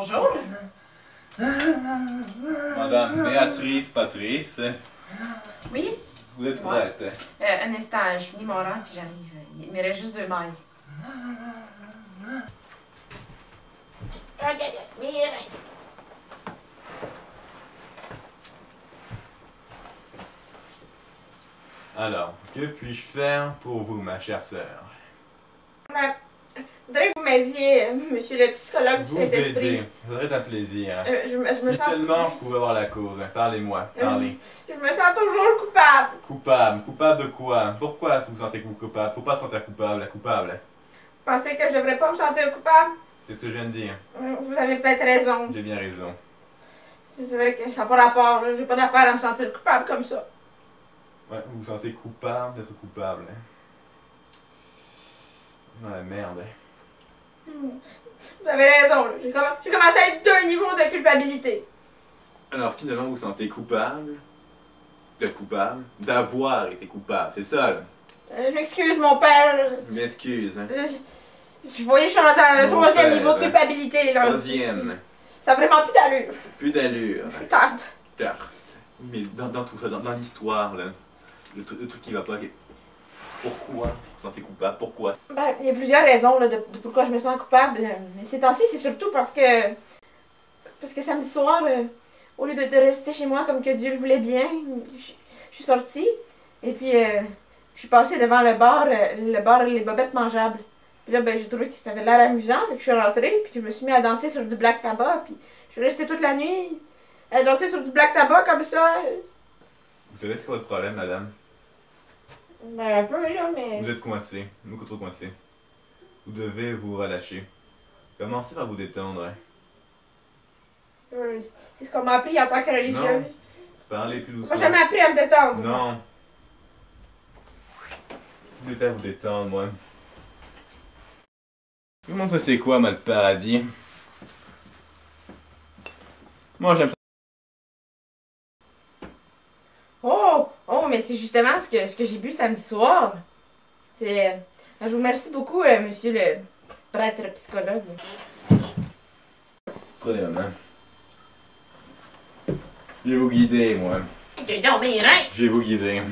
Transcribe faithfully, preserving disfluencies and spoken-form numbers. Bonjour. Madame Béatrice, Patrice. Oui? Vous êtes prête? Euh, un instant, je finis mon rang puis j'arrive. Il me reste juste deux mailles. Regarde, mes reins. Alors, que puis-je faire pour vous, ma chère sœur? Ma... Je voudrais que vous m'aidiez, euh, monsieur le psychologue du Saint-Esprit. Ça serait un plaisir. Hein? Euh, je me, je me si sens... seulement je pouvais avoir la cause. Parlez-moi, parlez. Je, je me sens toujours coupable. Coupable? Coupable de quoi? Pourquoi vous vous sentez coupable? Faut pas se sentir coupable, coupable. Vous pensez que je devrais pas me sentir coupable? C'est ce que je viens de dire. Vous avez peut-être raison. J'ai bien raison. C'est vrai que ça n'a pas rapport. J'ai pas d'affaire à me sentir coupable comme ça. Ouais, vous vous sentez coupable d'être coupable. Hein? Ah, merde. Vous avez raison, j'ai commencé à être deux niveaux de culpabilité. Alors finalement, vous vous sentez coupable, d'être coupable, d'avoir été coupable, c'est ça là? Euh, je m'excuse mon père. Je m'excuse. Hein? Je, je voyais que je suis rendu à un troisième niveau de culpabilité. Là. Troisième. Ça n'a vraiment plus d'allure. Plus d'allure. Je suis tarte. Tarte. Mais dans, dans tout ça, dans, dans l'histoire, le, le truc qui va pas... Pourquoi vous sentez coupable? Pourquoi? Ben, il y a plusieurs raisons là, de, de pourquoi je me sens coupable. Mais ces temps-ci, c'est surtout parce que... Parce que samedi soir, euh, au lieu de, de rester chez moi comme que Dieu le voulait bien, je, je suis sortie. Et puis, euh, je suis passée devant le bar, euh, le bar Les Bobettes Mangeables. Puis là, ben, j'ai trouvé que ça avait l'air amusant. Fait que je suis rentrée, puis je me suis mis à danser sur du black tabac. Puis je suis restée toute la nuit à danser sur du black tabac comme ça. Vous savez c'est quoi votre problème, madame? Ben un peu là, mais... Vous êtes coincé, beaucoup trop coincé. Vous devez vous relâcher. Commencez par vous détendre. Hein. C'est ce qu'on m'a appris en tant que religieuse. Non. Parlez plus doucement. Moi j'ai jamais appris à me détendre. Non. Vous devez vous détendre, moi. Je vous montre c'est quoi, ma paradis. Moi j'aime ça. Oh! Oh, mais c'est justement ce que, ce que j'ai bu samedi soir. C'est, euh, je vous remercie beaucoup, euh, monsieur le prêtre psychologue. Prenez ma main. Je vais vous guider, moi. Je vais vous guider.